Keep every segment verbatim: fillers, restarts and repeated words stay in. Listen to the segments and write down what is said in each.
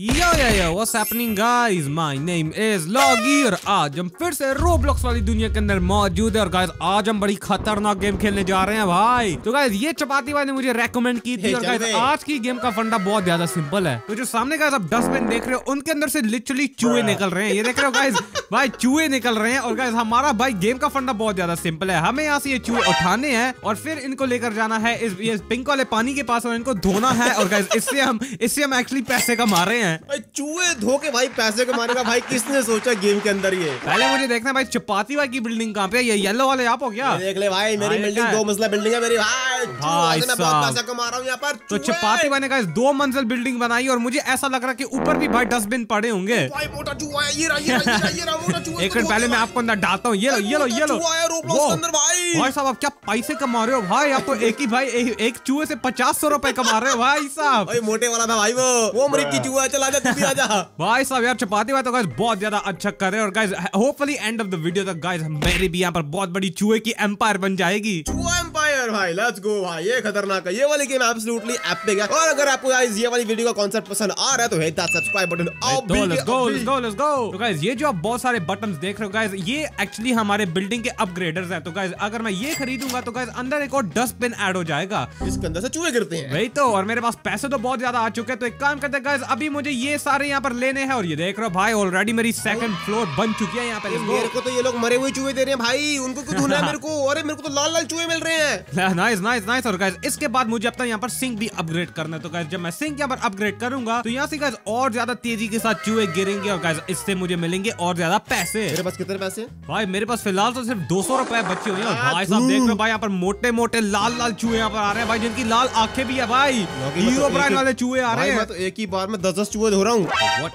Yo yo yo what's happening guys, my name is लॉगिर। आज हम फिर से रोब्लॉक्स वाली दुनिया के अंदर मौजूद है और गाइस आज हम बड़ी खतरनाक गेम खेलने जा रहे हैं भाई। तो गाइस ये चपाती भाई ने मुझे रेकमेंड की थी और गाइस आज की गेम का फंडा बहुत ज्यादा सिंपल है। तो जो सामने गाइस आप डस्टबिन देख रहे हो उनके अंदर से लिटरली चूहे निकल रहे हैं, ये देख रहे हो गाइस भाई चूहे निकल रहे हैं। और गाइस हमारा भाई गेम का फंडा बहुत ज्यादा सिंपल है, हमें यहाँ से ये चूहे उठाने हैं और फिर इनको लेकर जाना है इस ये पिंक वाले पानी के पास और इनको धोना है। और गाइस इससे हम इससे हम एक्चुअली पैसे कमा रहे हैं। चूहे धो के भाई पैसे कमाने का भाई किसने सोचा गेम के अंदर ये। पहले मुझे देखना भाई चपाती भाई की बिल्डिंग कहाँ पे है, ये येलो वाले आप हो क्या? देख ले भाई मेरी बिल्डिंग दो मंजिला बिल्डिंग है मेरी भाई, भाई मैं बहुत पैसा कमा रहा हूँ यहाँ पर। तो चपाती भाई ने कहा दो मंजिल बिल्डिंग बनाई और मुझे ऐसा लग रहा है कि ऊपर भी भाई डस्टबिन पड़े होंगे। एक मिनट पहले मैं आपको अंदर डालता हूँ, ये लो ये लो ये लो भाई साहब आप क्या पैसे कमा रहे हो भाई, आप तो एक ही भाई एक चूहे से पचास सौ रुपए कमा रहे हो भाई साहब। मोटे वाला था भाई वो वो मृत्यु चूहा आजा तू भी आजा भाई साहब। यार चपाती भाई तो गाइस बहुत ज्यादा अच्छा कर रहे हैं और guys hopefully end of the video तक गाइस मेरी भी यहाँ पर बहुत बड़ी चूहे की एम्पायर बन जाएगी। चूहा एम्पायर भाई लेट्स गो भाई, ये खतरनाक है, ये वाली गेम एब्सोल्युटली एपिक है। और अगर आपको गाइस ये वाली वीडियो का कांसेप्ट पसंद आ रहा है तो हिट दैट सब्सक्राइब बटन अब let's go let's go let's go. तो गाइस ये जो आप बहुत सारे बटन्स देख रहे हो गाइस ये एक्चुअली हमारे बिल्डिंग के अपग्रेडर्स हैं। तो गाइस अगर मैं ये खरीदूंगा तो गाइस अंदर एक और डस्टबिन ऐड हो जाएगा जिसके अंदर से चूहे गिरते हैं वही तो। और मेरे पास पैसे तो बहुत ज्यादा आ चुके हैं तो एक काम करते हैं गाइस, अभी मुझे ये सारे यहाँ पर लेने हैं। और ये देख रहे हो भाई ऑलरेडी मेरी सेकंड फ्लोर बन चुकी है यहाँ पे। मेरे को तो ये लोग मरे हुए चूहे दे रहे हैं भाई, उनको क्यों धोना है मेरे को? अरे मेरे को तो लाल लाल चूहे मिल रहे हैं। Nice nice nice. और गाइस इसके बाद मुझे अपना यहाँ पर सिंक भी अपग्रेड करना है। तो गाइस जब मैं सिंक यहाँ पर अपग्रेड करूंगा तो यहाँ से गाइस और ज्यादा तेजी के साथ चूहे गिरेंगे और गाइस इससे मुझे मिलेंगे और ज्यादा पैसे। मेरे पास कितने पैसे भाई? मेरे पास फिलहाल तो सिर्फ दो सौ रुपए बचे हुए हैं। भाई साहब देख रहे हो भाई यहाँ पर मोटे मोटे लाल लाल चूहे यहाँ पर आ रहे हैं भाई, जिनकी लाल आंखें भी है भाई, हीरो ब्रांड वाले चूहे आ रहे हैं। तो एक ही बार में दस दस चूहे धो रहा हूँ,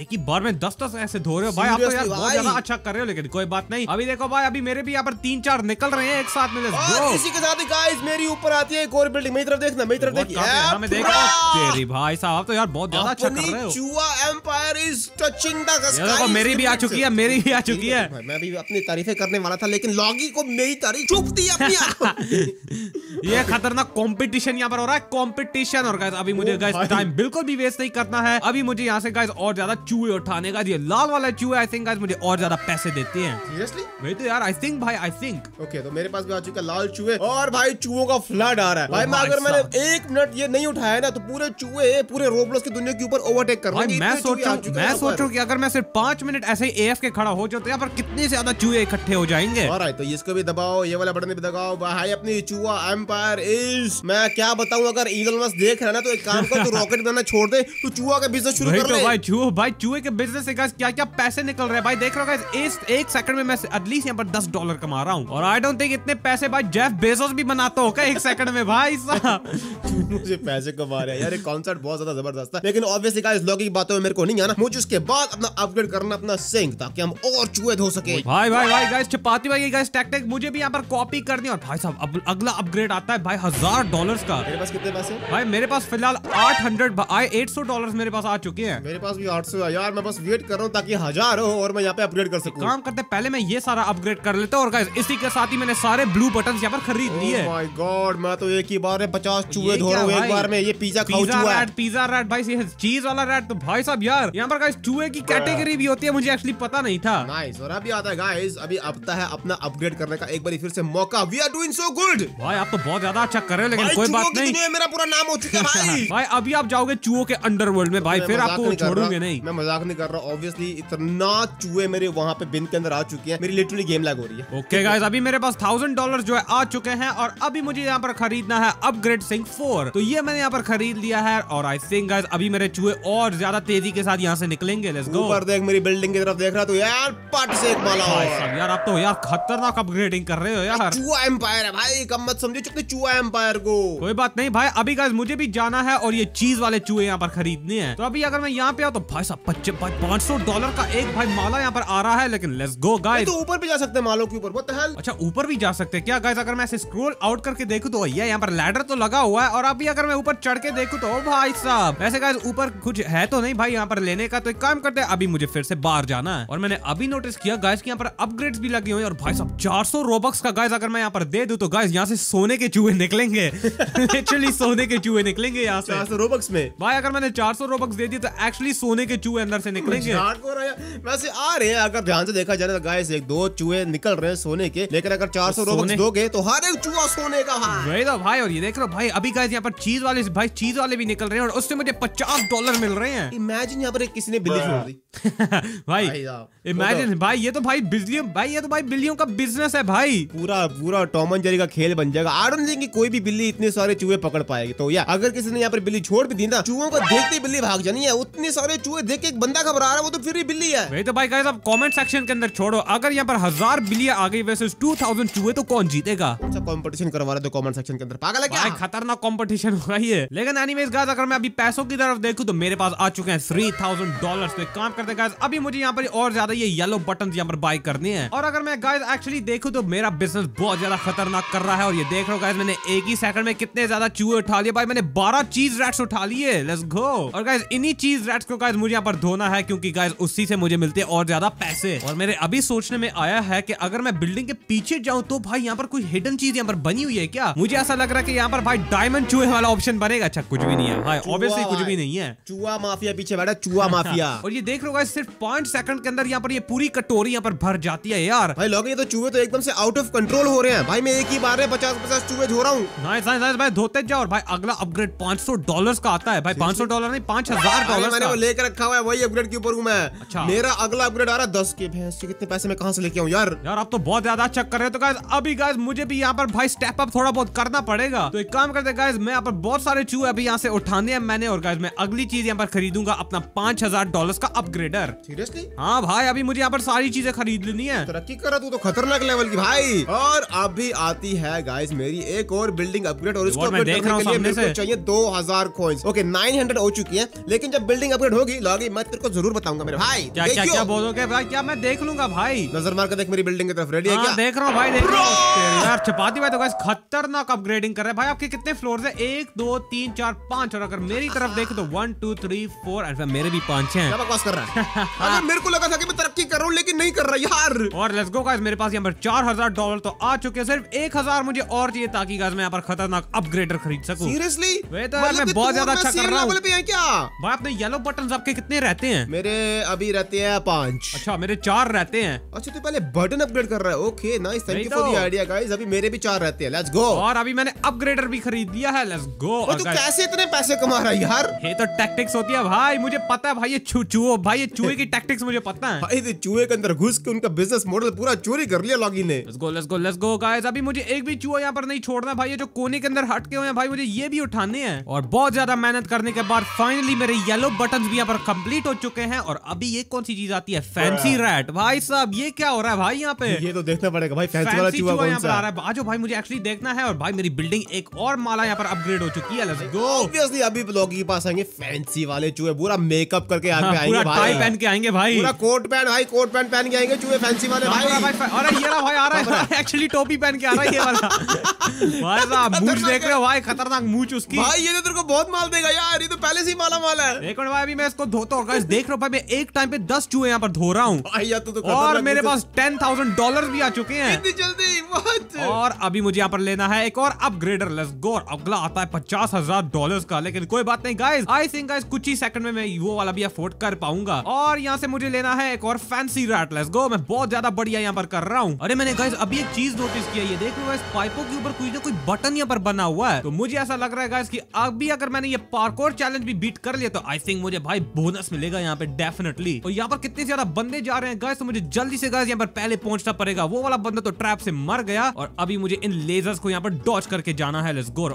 एक ही बार में दस दस ऐसे धो रहे हो भाई। आप तो यार बहुत ज्यादा अच्छा कर रहे हो लेकिन कोई बात नहीं। अभी देखो भाई अभी मेरे भी यहाँ पर तीन चार निकल रहे हैं एक साथ में। इसी के साथ गाइस मेरी ऊपर आती है एक और बिल्डिंग, मेरी तरफ देखना मेरी तरफ देखिए भाई साहब। तो यार बहुत ज्यादा अच्छा कर रहे हो, चूहा empire is touching the sky. मेरी भी आ चुकी है, मेरी भी आ चुकी है। मैं भी अपनी तारीफें करने वाला था लेकिन लॉगी को मेरी तारीफ चुपती है। ये खतरनाक कॉम्पिटिशन यहाँ पर हो रहा है, कॉम्पिटिशन। और गाइस अभी मुझे गाइस टाइम बिल्कुल भी वेस्ट नहीं करना है, अभी मुझे यहाँ से गाइस और ज्यादा चूहे उठाने का। ये लाल वाला चूहे आई थिंक गाइस मुझे और ज्यादा पैसे देते हैं। सीरियसली? वही तो यार आई थिंक भाई आई थिंक। ओके तो मेरे पास भी आ चुका लाल चूहे और भाई चूहों का फ्लड आ रहा है भाई। मैं अगर मैंने एक मिनट ये नहीं उठाया ना तो पूरे चूहे पूरे रोब्लॉक्स की दुनिया के ऊपर ओवरटेक कर भाई। मैं सोच रहा हूँ मैं सोच रहा हूँ की अगर मैं सिर्फ पांच मिनट ऐसे ही एएफ के खड़ा हो जाऊं तो यहाँ पर कितने ज्यादा चूहे इकट्ठे हो जाएंगे। तो इसको भी दबाओ, ये वाला बटन भी दबाओ भाई, अपनी चूहा एम्पायर इज। मैं क्या बताऊँ, अगर ईगल मस्त देख रहा है ना तो एक काम कर, रॉकेट बनाना छोड़ दे, तो चूहा का बिजनेस शुरू कर। भाई चूहे भाई चूहे के बिजनेस से गाइस क्या क्या पैसे निकल रहे हैं भाई, देख रहे हो गाइस इस एक सेकंड में मैं एटलीस्ट यहाँ पर दस डॉलर कमा रहा हूँ। और आई डोंट थिंक इतने पैसे भाई जेफ बेजोस भी बनाता होगा एक सेकंड में भाई साहब। मुझे पैसे कमा रहे हैं यार, ये कॉन्सेप्ट बहुत ज्यादा जबरदस्त है लेकिन ऑब्वियसली गाइस लॉगिर की बातों में मेरे को नहीं आना। मुझे उसके बाद अपना अपग्रेड करना अपना सिंक ताकि हम और चूहे धो सके। भाई भाई भाई गाइस चपाती भाई गाइस टैक्टिक मुझे भी यहाँ पर कॉपी करनी। और भाई साहब अगला अपग्रेड आता है भाई हजार डॉलर का। मेरे पास कितने पैसे भाई? मेरे पास फिलहाल आठ हंड्रेड एट सौ डॉलर मेरे पास आ चुके हैं। मेरे पास भी आठ सौ है यार, मैं बस वेट कर रहा हूँ ताकि हजार हो और मैं यहाँ पे अपग्रेड कर सकूं। काम करते पहले मैं ये सारा अपग्रेड कर लेता हूँ। और गाइस इसी के साथ ही मैंने सारे ब्लू बटन यहाँ पर खरीद लिए। माय गॉड मैं तो एक ही बार में पचास चूहे धो रहा हूँ एक बार में। ये पिज्जा खाऊं चूहा रैट, पिज्जा रैट भाई, चीज वाला रैट। तो भाई साहब यार यहाँ पर गाइस चूहे की कैटेगरी भी होती है, मुझे एक्चुअली पता नहीं था। नाइस। और अभी आता है गाइस, अभी आता है अपना अपग्रेड करने का एक बार फिर से मौका। We are doing so good भाई, आप तो बहुत ज्यादा अच्छा कर रहे हो लेकिन कोई बात नहीं, मेरा पूरा नाम हो चुका है भाई। भाई अभी आप जाओगे चूहों के अंडरवर्ल्ड में भाई, फिर आपको छोड़ूंगे नहीं। मैं मजाक नहीं कर रहा, ऑब्वियसली इतना चूहे मेरे वहाँ पे बिन के अंदर आ चुके हैं, मेरी लिटरली गेम लैग हो रही है। ओके गाइस अभी मेरे पास थाउजेंड डॉलर जो है आ चुके हैं और अभी मुझे यहाँ पर खरीदना है अपग्रेड सिंक फोर। तो ये मैंने यहाँ पर खरीद लिया है और आई थिंक गाइस अभी मेरे चूहे और ज्यादा तेजी के साथ यहाँ से निकलेंगे। Let's go. ऊपर देख मेरी बिल्डिंग की तरफ देख रहा तो यार पट से एक माला। यार आप तो यार खतरनाक अपग्रेडिंग कर रहे हो यार, चूहा एम्पायर है भाई, कम मत समझो चूहा एम्पायर को। कोई बात नहीं भाई, अभी गाइस मुझे भी जाना है और ये चीज वाले चूहे यहाँ पर खरीदने हैं। तो अभी अगर मैं यहाँ पे आऊँ तो भाई साहब पाँच सौ डॉलर का एक भाई माला यहाँ पर आ रहा है। लेकिन लेट्स गो गाइस, तो ऊपर भी जा सकते हैं मालों के ऊपर। अच्छा ऊपर भी जा सकते हैं क्या गाइस? अगर मैं ऐसे स्क्रॉल आउट करके देखूं तो भैया यहाँ पर लैडर तो लगा हुआ है और अभी अगर मैं ऊपर चढ़ के देखूं तो भाई साहब, वैसे गाइस ऊपर कुछ है तो नहीं भाई यहाँ पर लेने का, तो एक काम करते हैं अभी मुझे फिर से बाहर जाना है। और मैंने अभी नोटिस किया गाइस कि यहाँ पर अपग्रेड्स भी लगी हुई है और भाई साहब चार सौ रोबक्स का गाइस अगर मैं यहाँ पर दे दूं तो गाइस यहाँ से सोने के चूहे निकलेंगे एक्चुअली सोने के चूहे निकलेंगे यहाँ से चार सौ रोबक्स में। भाई अगर मैंने चार सौ रोबक्स दे दी तो एक्चुअली सोने के चूहे अंदर से निकलेंगे। वैसे आ रहे हैं, अगर ध्यान से देखा जाए तो गाइस एक दो चूहे निकल रहे हैं सोने के, लेकिन अगर चार सौ रोबक्स दोगे तो हर एक चूहा सोने का। वही तो भाई, और ये देख लो भाई अभी गाइस यहाँ पर चीज वाले भाई चीज वाले भी निकल रहे हैं और उससे मुझे पचास डॉलर मिल रहे हैं। इमेजिन यहाँ पर किसी ने बिल्ली छोड़ दी भाई, इमेजिन भाई ये तो भाई बिजली भाई ये तो भाई बिल्लियों का बिजनेस है भाई, पूरा पूरा टॉम एंड जेरी का खेल बन जाएगा। आई डोंट थिंक कि कोई भी बिल्ली इतने सारे चूहे पकड़ पाएगी, तो या अगर किसी ने यहाँ पर बिल्ली छोड़ भी दी ना, चूहों को देखते बिल्ली भाग जानी है। उतने सारे चूहे देख के एक बंदा घबरा रहा है, वो तो फिर भी बिल्ली है। वही तो भाई गाइस आप कमेंट सेक्शन के अंदर छोड़ो, अगर यहाँ पर हजार बिल्लियां आ गई वर्सेस टू थाउजेंड चूहे तो कौन जीतेगा। अच्छा कॉम्पिटिशन करवा रहे तो कमेंट सेक्शन के अंदर, पागल है क्या, खतरनाक कॉम्पिटिशन हो रही है। लेकिन एनीवेज गाइस अगर मैं अभी पैसों की तरफ देखूं तो मेरे पास आ चुके हैं थ्री थाउजेंड डॉलर। तो एक काम करते हैं गाइस अभी मुझे यहाँ पर और ज्यादा ये येलो बटन यहाँ पर बाय करनी है। और अगर मैं गाइस एक्चुअली देखूं तो मेरा बिजनेस बहुत ज्यादा खतरनाक कर रहा है। और ये देख रहा मैंने एक ही सेकंड में कितने ज्यादा चूहे उठा लिए भाई, मैंने बारह चीज रैट्स उठा लिए। Let's go. और गाइस इन्हीं चीज रैट्स को गाइस मुझे यहाँ पर धोना है क्योंकि गाइस उसी से मुझे मिलते हैं और ज्यादा पैसे। और मेरे अभी सोचने में आया है कि अगर मैं बिल्डिंग के पीछे जाऊं तो भाई यहाँ पर कोई हिडन चीज यहाँ पर बनी हुई है क्या। मुझे ऐसा लग रहा है कि यहाँ पर भाई डायमंड चूहे वाला ऑप्शन बनेगा। अच्छा कुछ भी नहीं है भाई, ऑब्वियसली कुछ भी नहीं है। चूहा माफिया पीछे बैठा, चूहा माफिया। और ये देख रहा है सिर्फ पांच सेकंड के अंदर यहाँ पर ये पूरी कटोरी यहाँ पर भर जाती है यार। भाई लोग ये तो चूहे तो एकदम से आउट ऑफ कंट्रोल हो रहे हैं भाई, मैं एक ही बार में पचास पचास चूहे धो रहा हूँ। धोते जाओ। और भाई अगला अपग्रेड पांच सौ डॉलर का आता है भाई, पांच सौ डॉलर नहीं पांच हजार डॉलर मैंने वो लेकर रखा हुआ है, वही अपग्रेड के ऊपर हूँ मैं। अच्छा मेरा अगला अपग्रेड आ रहा है दस के। भैंस कितने पैसे मैं कहाँ से लेके आऊँ यार। यार आप तो बहुत ज्यादा चेक कर रहे हो, तो गाइस अभी गाइस मुझे भी यहाँ पर भाई स्टेप अप थोड़ा बहुत करना पड़ेगा। तो एक काम करते गाइस मैं यहाँ पर बहुत सारे चूहे अभी यहाँ से उठाने हैं मैंने। और गाइस मैं अगली चीज यहाँ पर खरीदूंगा अपना पांच हजार डॉलर का अपग्रेडर। सीरियसली? हाँ भाई अभी मुझे यहाँ पर सारी चीजें खरीद लेनी है। तरक्की कर रहा तू तो खतरनाक लेवल की भाई। और अभी आती है गाइस मेरी एक और बिल्डिंग अपग्रेड और इसको अपग्रेड करने के लिए मेरे को चाहिए दो हजार कॉइंस। ओके नौ सौ हो चुकी है, लेकिन जब बिल्डिंग अपग्रेड होगी लॉगी मैं तेरे को जरूर बताऊंगा मेरे भाई। क्या क्या क्या बोलोगे भाई, क्या मैं देख लूंगा भाई। नजर मार के देख मेरी बिल्डिंग की तरफ, रेडी है क्या। देख रहा हूँ भाई, देख रहा हूँ यार। चपाती भाई तो गाइस खतरनाक अपग्रेडिंग कर रहे हैं भाई। आपके कितने फ्लोर है, एक दो तीन चार पांच, और अगर मेरी तरफ देखो तो वन टू थ्री फोर, मेरे भी पांच है। अगर मेरे को लगा था कि मैं तरक्की कर रहा हूँ लेकिन नहीं कर रहा यार। और लेट्स गो गाइस मेरे पास यहाँ पर चार हजार डॉलर तो आ चुके हैं, सिर्फ एक हजार मुझे और चाहिए ताकि गाइस मैं यहाँ पर खतरनाक अपग्रेडर खरीद सकूं। सीरियसली मैं बहुत ज्यादा अच्छा कर रहा हूं क्या भाई। अपने येलो बटन आपके कितने रहते हैं। मेरे अभी रहते हैं पांच। अच्छा मेरे चार रहते हैं। अच्छा तो पहले बटन अपग्रेड कर रहा है, okay nice, thank you for the idea guys. अभी मेरे भी चार रहते हैं, लेट्स गो। और अभी मैंने अपग्रेडर भी खरीद लिया है, लेट्स गो। तू कैसे इतने पैसे कमा रहा है यार। ये तो टैक्टिक्स होती है भाई, मुझे पता है भाई, ये चूहो भाई ये चूहे की टैक्टिक्स मुझे पता है भाई। चूहे के अंदर घुस के उनका बिजनेस मॉडल पूरा चोरी कर लिया लॉगिन ने। Let's go let's go let's go guys अभी मुझे एक भी चूहा यहाँ पर नहीं छोड़ना भाई। ये जो कोने के अंदर हटके हुए हैं भाई मुझे ये भी उठाने हैं। और बहुत ज्यादा मेहनत करने के बाद फाइनली मेरे येलो बटन भी यहाँ पर कंप्लीट हो चुके हैं। और अभी ये कौन सी चीज आती है, फैंसी रैट। भाई साहब ये क्या हो रहा है भाई यहाँ पे, ये तो देखना पड़ेगा भाई। फैंसी वाला चूहा कौन सा आ रहा है, आज भाई मुझे एक्चुअली देखना है। और भाई मेरी बिल्डिंग एक और माला यहाँ पर अपग्रेड हो चुकी है, लेट्स गो। ऑब्वियसली अभी लोग के पास आएंगे फैंसी वाले चूहे, पूरा मेकअप करके आएंगे, टाई पहन के आएंगे भाई, पूरा कोट पैंट भाई कोट पैंट पहन के आएंगे चूहे फैंसी वाले भाई। अरे ये रहा भाई आ रहा है, एक्चुअली टोपी पहन के आ रहा है ये वाला भाई साहब। मूछ देख रहे हो भाई, खतरनाक मूछ उसकी भाई। ये तो तेरे को बहुत माल देगा यार, ये तो पहले से ही माला माला है। एक मिनट भाई अभी मैं इसको धोता हूँ। गाइस देख रहा हूँ भाई मैं एक टाइम पे दस चूहे यहाँ पर धो रहा हूँ भाई। या तो तो और मेरे पास टेन थाउजेंड डॉलर भी आ चुके हैं इतनी जल्दी, व्हाट। और अभी मुझे यहाँ पर लेना है एक और अपग्रेडर, लेट्स गो। अगला आता है पचास हजार डॉलर का, लेकिन कोई बात नहीं गाइस, आई थिंक गाइस कुछ ही सेकंड में मैं वो वाला भी अफोर्ड कर पाऊंगा। और यहाँ से मुझे लेना है एक और फैंसी रैट, लेट्स गो। मैं बहुत ज्यादा बढ़िया यहाँ पर कर रहा हूँ। अरे मैंने गाइस अभी एक चीज नोटिस किया, ये देख लो इस पाइपों के ऊपर कुछ ना कुछ बटन यहाँ पर बना हुआ है। तो मुझे ऐसा लग रहा है गाइस कि अभी अगर मैंने ये पार्कोर चैलेंज भी बीट कर लिया तो आई थिंक मुझे भाई बोनस मिलेगा यहाँ पे डेफिनेटली। और यहाँ पर कितने ज्यादा बंदे जा रहे हैं गाइस, तो मुझे जल्दी से गाइस यहाँ पर पहले पहुंचना पड़ेगा। वो वाला बंदा तो ट्रैप से मर गया और अभी मुझे इन लेजर्स को यहाँ पर डॉच करके जाना है, लेट्स गो।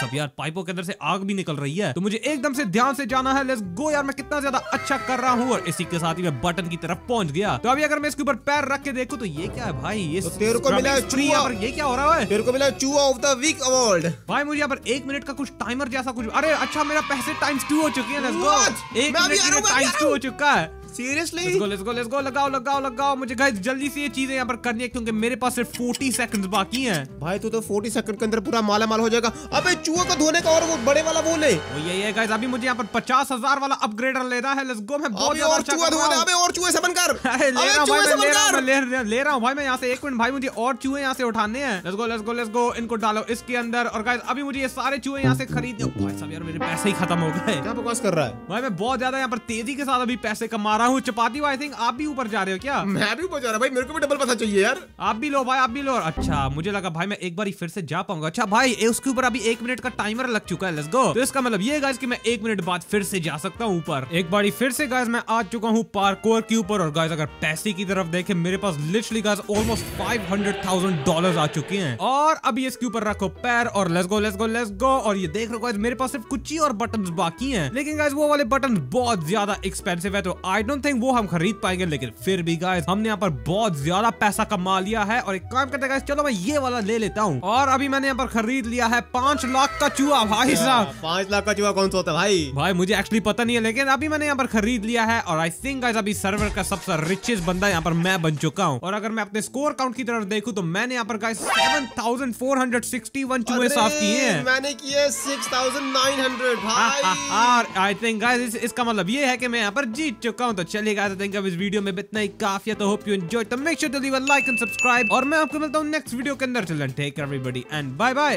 सब यार पाइपों के अंदर से आग भी निकल रही है, तो मुझे एकदम से ध्यान से जाना है, लेट्स गो। यार मैं कितना ज्यादा अच्छा कर रहा हूँ। और इसी के साथ ही मैं बटन की तरफ पहुंच गया। तो अभी अगर मैं इसके ऊपर पैर रख के देखूँ तो ये क्या है भाई, ये तेरे को मिला चूहा, ये क्या हो रहा है। तेरे को मिला चूहा ऑफ द वीक अवार्ड भाई। मुझे यहाँ पर एक मिनट का कुछ टाइमर जैसा कुछ, अरे अच्छा मेरा पैसे टाइम्स टू हो चुके हैं, लेट्स गो। एक मिनट टाइम्स टू हो चुका है। Seriously let's go let's go let's go लगाओ लगाओ लगाओ। मुझे गाइस जल्दी से ये चीजें यहाँ पर करनी है क्योंकि मेरे पास सिर्फ फोर्टी सेकंड्स बाकी हैं। भाई तू तो फोर्टी सेकंड के अंदर पूरा माला माल हो जाएगा। अबे चूहे को धोने का और वो बड़े वाला वो ले वो यही है गाइस। अभी मुझे यहाँ पर पचास हजार वाला अपग्रेडर लेना है। लेट्स गो मैं बहुत और चूहे धोने अबे और चूहे से बनकर ले रहा हूं भाई मैं ले रहा हूं ले ले रहा हूं भाई मैं यहां से। एक मिनट भाई मुझे और चूहे यहां से उठाने हैं। Let's go let's go let's go इनको डालो इसके अंदर। और गाइस अभी मुझे ये सारे चूहे यहां से खरीदने। भाई साहब यार मेरे पैसे ही खत्म हो गए। क्या बकवास कर रहा है भाई। मैं बहुत ज्यादा यहां पर तेजी के साथ अभी पैसे कमा रहा हूं। चपाती भाई आई थिंक आप भी ऊपर जा रहे हो क्या? मैं भी ऊपर जा रहा हूं भाई। मेरे को भी डबल पैसा चाहिए यार। आप भी लो भाई आप भी लो। अच्छा मुझे लगा भाई मैं एक बार फिर से जा पाऊंगा। अच्छा भाई उसके ऊपर अभी एक मिनट का टाइमर लग चुका है। Let's go. तो इसका मतलब ये गाइस कि मैं एक मिनट बाद फिर से जा सकता हूं ऊपर। एक बार फिर से गाइस मैं आ चुका हूं पार्कोर के ऊपर। और गाइस अगर पैसे की तरफ देखें मेरे पास लिटरली गाइस ऑलमोस्ट पाँच सौ हज़ार डॉलर्स आ चुके हैं। और अब इसके ऊपर रखो पैर और let's go let's go let's go. और ये देख रहे हो गाइस मेरे पास सिर्फ कुछ ही और बटन्स बाकी हैं। लेकिन गाइस वो वाले बटन्स बहुत ज्यादा एक्सपेंसिव है तो आई डोंट थिंक वो हम खरीद पाएंगे। लेकिन फिर भी गाइस हमने यहाँ पर बहुत ज्यादा पैसा कमा लिया है। और एक काम करते हैं गाइस चलो मैं ये वाला ले लेता हूँ। और अभी मैंने यहाँ पर खरीद लिया है पांच लाख का चूहा। भाई साहब पांच लाख का चूहा कौन सा होता है भाई? भाई मुझे एक्चुअली पता नहीं है लेकिन अभी मैंने यहाँ पर खरीद लिया है। और आई थिंक गाइस अभी सर्वर का सबसे रिचेस्ट बंदा यहाँ पर मैं बन चुका हूँ। और अगर मैं अपने स्कोर काउंट की तरफ देखूं तो मैंने यहाँ पर गाइस सात हज़ार चार सौ इकसठ चूहे साफ किए हैं। मैंने किए छह हज़ार नौ सौ भाई। और आई थिंक गाइस इसका मतलब ये है कि मैं यहाँ पर जीत चुका हूँ। तो चलिए गाइस आई थिंक अब इस वीडियो में इतना ही काफी है। तो होप यू एंजॉय। तो make sure to leave a like and subscribe. और मैं आपको मिलता हूँ नेक्स्ट वीडियो के अंदर। Till then take care everybody and bye bye.